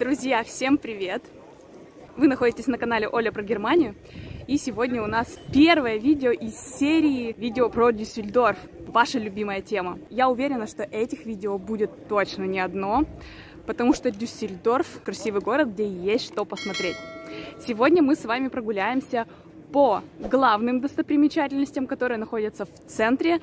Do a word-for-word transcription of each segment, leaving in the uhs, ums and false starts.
Друзья, всем привет! Вы находитесь на канале Оля про Германию, и сегодня у нас первое видео из серии видео про Дюссельдорф, ваша любимая тема. Я уверена, что этих видео будет точно не одно, потому что Дюссельдорф – красивый город, где есть что посмотреть. Сегодня мы с вами прогуляемся по главным достопримечательностям, которые находятся в центре.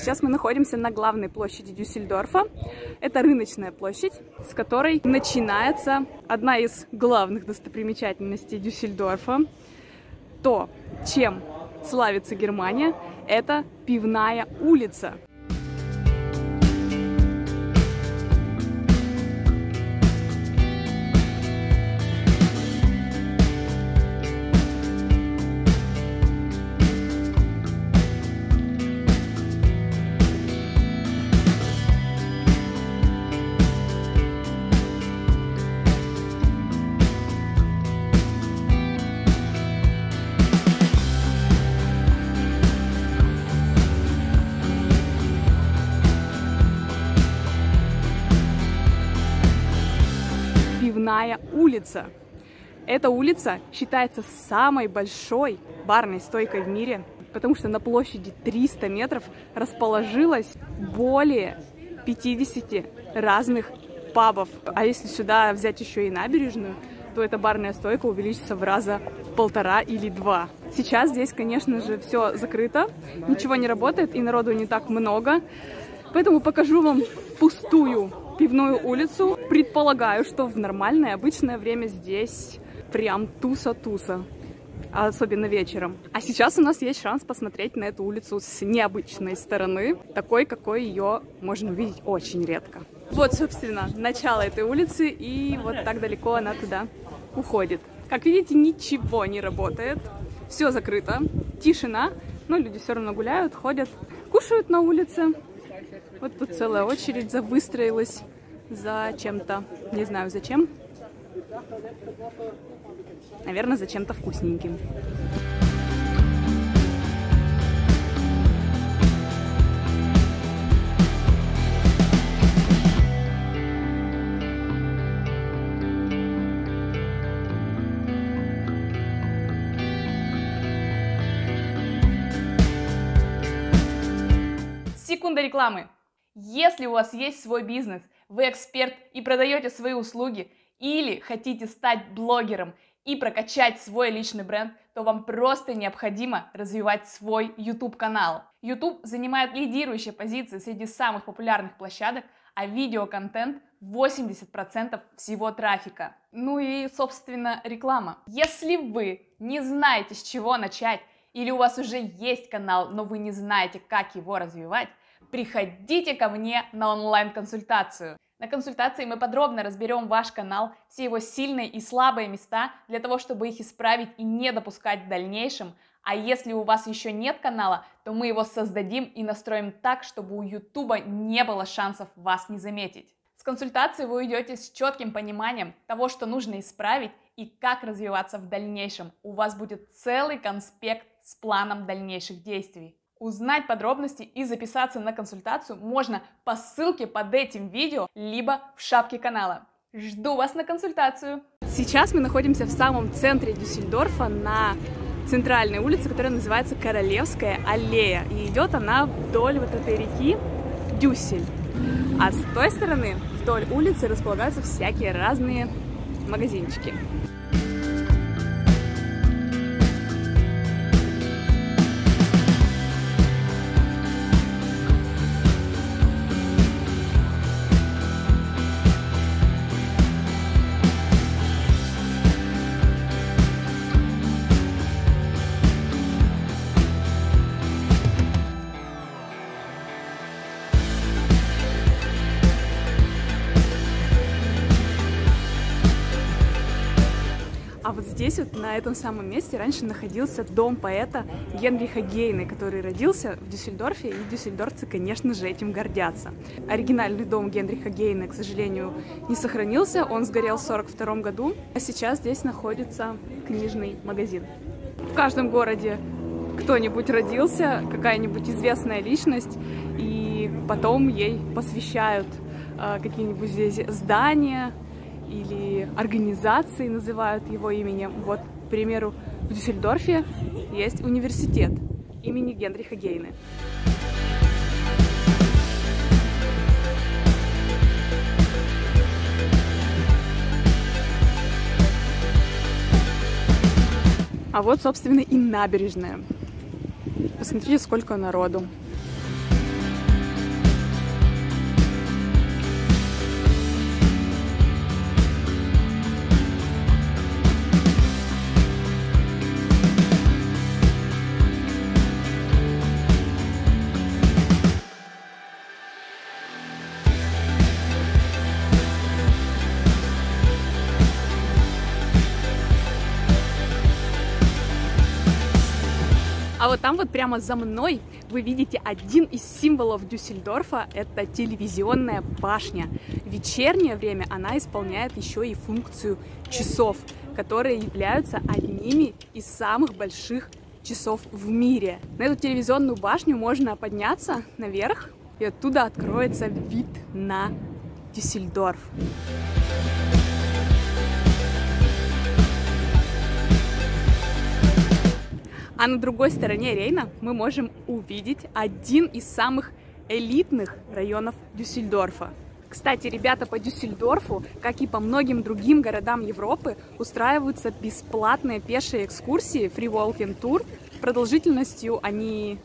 Сейчас мы находимся на главной площади Дюссельдорфа. Это рыночная площадь, с которой начинается одна из главных достопримечательностей Дюссельдорфа. То, чем славится Германия, это Пивная улица. Пивная улица. Эта улица считается самой большой барной стойкой в мире, потому что на площади триста метров расположилось более пятидесяти разных пабов. А если сюда взять еще и набережную, то эта барная стойка увеличится в раза в полтора или два. Сейчас здесь, конечно же, все закрыто, ничего не работает и народу не так много, поэтому покажу вам пустую Пивную улицу. Предполагаю, что в нормальное обычное время здесь прям туса-туса, особенно вечером. А сейчас у нас есть шанс посмотреть на эту улицу с необычной стороны, такой, какой ее можно увидеть очень редко. Вот, собственно, начало этой улицы, и вот так далеко она туда уходит. Как видите, ничего не работает, все закрыто, тишина, но люди все равно гуляют, ходят, кушают на улице. Вот тут целая очередь выстроилась за чем-то, не знаю зачем, наверное, за чем-то вкусненьким. Секунда рекламы. Если у вас есть свой бизнес, вы эксперт и продаете свои услуги, или хотите стать блогером и прокачать свой личный бренд, то вам просто необходимо развивать свой YouTube-канал. YouTube занимает лидирующие позиции среди самых популярных площадок, а видеоконтент восемьдесят процентов всего трафика. Ну и, собственно, реклама. Если вы не знаете, с чего начать, или у вас уже есть канал, но вы не знаете, как его развивать, приходите ко мне на онлайн-консультацию. На консультации мы подробно разберем ваш канал, все его сильные и слабые места, для того, чтобы их исправить и не допускать в дальнейшем. А если у вас еще нет канала, то мы его создадим и настроим так, чтобы у YouTube не было шансов вас не заметить. С консультации вы уйдете с четким пониманием того, что нужно исправить и как развиваться в дальнейшем. У вас будет целый конспект с планом дальнейших действий. Узнать подробности и записаться на консультацию можно по ссылке под этим видео, либо в шапке канала. Жду вас на консультацию! Сейчас мы находимся в самом центре Дюссельдорфа, на центральной улице, которая называется Королевская аллея. И идет она вдоль вот этой реки Дюссель. А с той стороны вдоль улицы располагаются всякие разные магазинчики. здесь вот на этом самом месте раньше находился дом поэта Генриха Гейне, который родился в Дюссельдорфе, и дюссельдорфцы, конечно же, этим гордятся. Оригинальный дом Генриха Гейне, к сожалению, не сохранился, он сгорел в сорок втором году, а сейчас здесь находится книжный магазин. В каждом городе кто-нибудь родился, какая-нибудь известная личность, и потом ей посвящают э, какие-нибудь здесь здания или организации, называют его именем. Вот, к примеру, в Дюссельдорфе есть университет имени Генриха Гейне. А вот, собственно, и набережная. Посмотрите, сколько народу. А вот там вот прямо за мной вы видите один из символов Дюссельдорфа – это телевизионная башня. В вечернее время она исполняет еще и функцию часов, которые являются одними из самых больших часов в мире. На эту телевизионную башню можно подняться наверх, и оттуда откроется вид на Дюссельдорф. А на другой стороне Рейна мы можем увидеть один из самых элитных районов Дюссельдорфа. Кстати, ребята по Дюссельдорфу, как и по многим другим городам Европы, устраиваются бесплатные пешие экскурсии Free Walking Tour. Продолжительностью они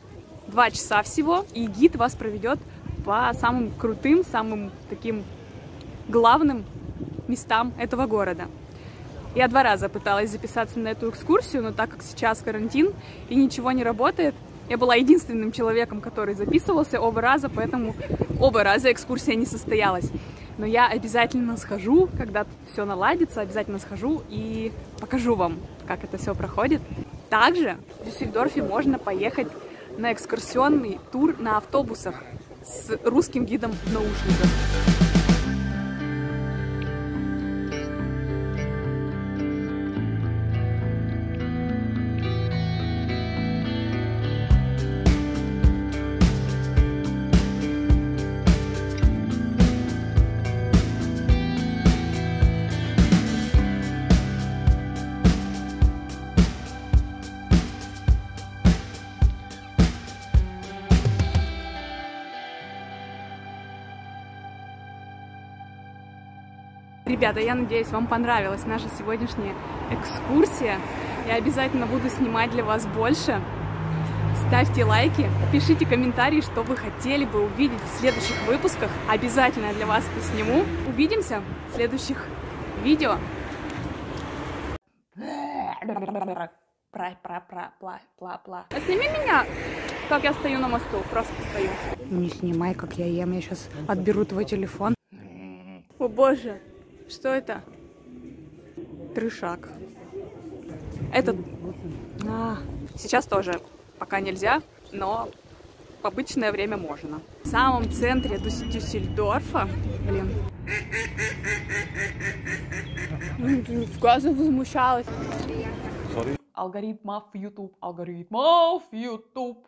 два часа всего, и гид вас проведет по самым крутым, самым таким главным местам этого города. Я два раза пыталась записаться на эту экскурсию, но так как сейчас карантин и ничего не работает, я была единственным человеком, который записывался оба раза, поэтому оба раза экскурсия не состоялась. Но я обязательно схожу, когда все наладится, обязательно схожу и покажу вам, как это все проходит. Также в Дюссельдорфе можно поехать на экскурсионный тур на автобусах с русским гидом в наушниках. Ребята, я надеюсь, вам понравилась наша сегодняшняя экскурсия. Я обязательно буду снимать для вас больше. Ставьте лайки, пишите комментарии, что вы хотели бы увидеть в следующих выпусках. Обязательно для вас это сниму. Увидимся в следующих видео. Сними меня, как я стою на мосту. Просто стою. Не снимай, как я ем. Я сейчас отберу твой телефон. О боже. Что это? Трешак. Этот... А, сейчас тоже пока нельзя, но в обычное время можно. В самом центре Дюссельдорфа... Блин. Газа возмущалась. Алгоритмов YouTube. Алгоритмов YouTube.